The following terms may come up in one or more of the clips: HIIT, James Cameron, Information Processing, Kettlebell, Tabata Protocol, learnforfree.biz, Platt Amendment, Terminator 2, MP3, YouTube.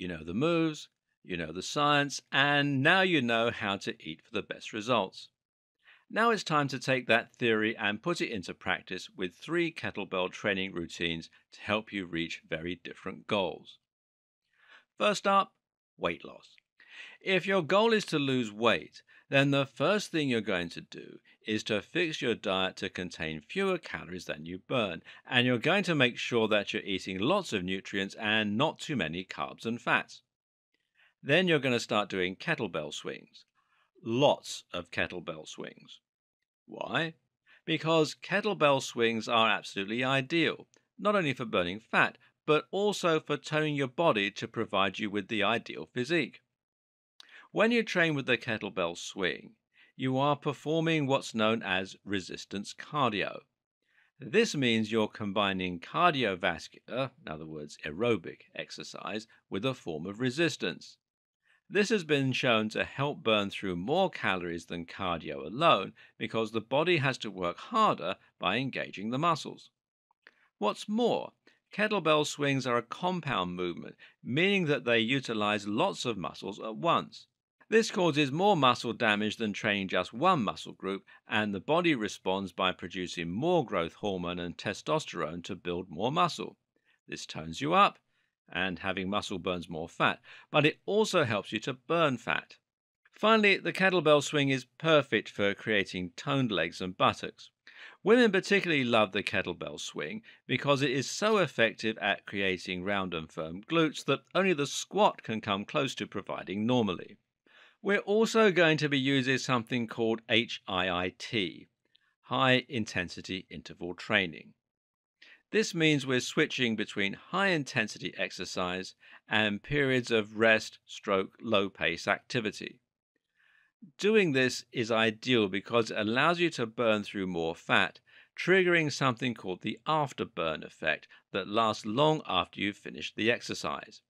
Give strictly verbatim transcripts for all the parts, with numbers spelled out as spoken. you know the moves, you know the science, and now you know how to eat for the best results. Now it's time to take that theory and put it into practice with three kettlebell training routines to help you reach very different goals. First up, weight loss. If your goal is to lose weight, then the first thing you're going to do is to fix your diet to contain fewer calories than you burn, and you're going to make sure that you're eating lots of nutrients and not too many carbs and fats. Then you're going to start doing kettlebell swings. Lots of kettlebell swings. Why? Because kettlebell swings are absolutely ideal, not only for burning fat, but also for toning your body to provide you with the ideal physique. When you train with the kettlebell swing, you are performing what's known as resistance cardio. This means you're combining cardiovascular, in other words aerobic, exercise with a form of resistance. This has been shown to help burn through more calories than cardio alone because the body has to work harder by engaging the muscles. What's more, kettlebell swings are a compound movement, meaning that they utilize lots of muscles at once. This causes more muscle damage than training just one muscle group, and the body responds by producing more growth hormone and testosterone to build more muscle. This tones you up, and having muscle burns more fat, but it also helps you to burn fat. Finally, the kettlebell swing is perfect for creating toned legs and buttocks. Women particularly love the kettlebell swing because it is so effective at creating round and firm glutes that only the squat can come close to providing normally. We're also going to be using something called H I I T, high intensity interval training. This means we're switching between high intensity exercise and periods of rest stroke low pace activity. Doing this is ideal because it allows you to burn through more fat, triggering something called the afterburn effect that lasts long after you've finished the exercise.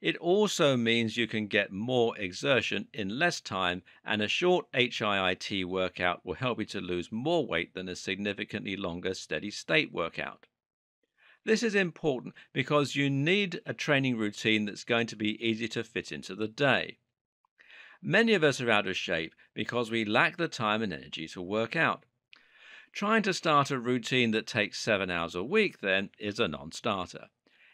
It also means you can get more exertion in less time, and a short H I I T workout will help you to lose more weight than a significantly longer steady state workout. This is important because you need a training routine that's going to be easy to fit into the day. Many of us are out of shape because we lack the time and energy to work out. Trying to start a routine that takes seven hours a week then is a non-starter.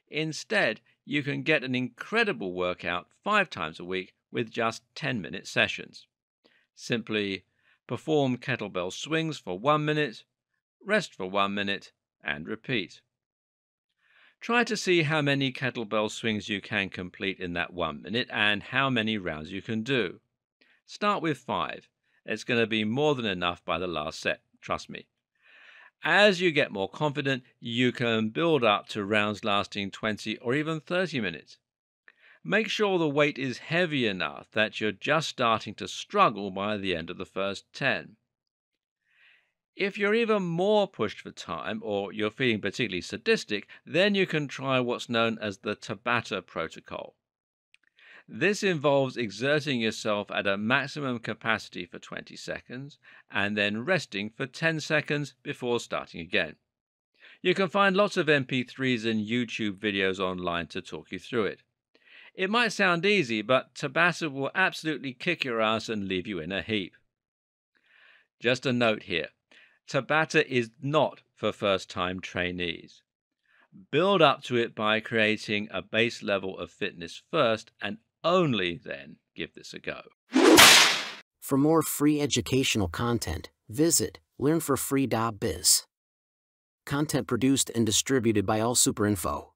Instead, you can get an incredible workout five times a week with just ten minute sessions. Simply perform kettlebell swings for one minute, rest for one minute, and repeat. Try to see how many kettlebell swings you can complete in that one minute and how many rounds you can do. Start with five. It's going to be more than enough by the last set, trust me. As you get more confident, you can build up to rounds lasting twenty or even thirty minutes. Make sure the weight is heavy enough that you're just starting to struggle by the end of the first ten. If you're even more pushed for time, or you're feeling particularly sadistic, then you can try what's known as the Tabata Protocol. This involves exerting yourself at a maximum capacity for twenty seconds and then resting for ten seconds before starting again. You can find lots of M P threes and YouTube videos online to talk you through it. It might sound easy, but Tabata will absolutely kick your ass and leave you in a heap. Just a note here, Tabata is not for first-time trainees. Build up to it by creating a base level of fitness first, and only then give this a go. For more free educational content, visit learn for free dot biz. Content produced and distributed by all super info.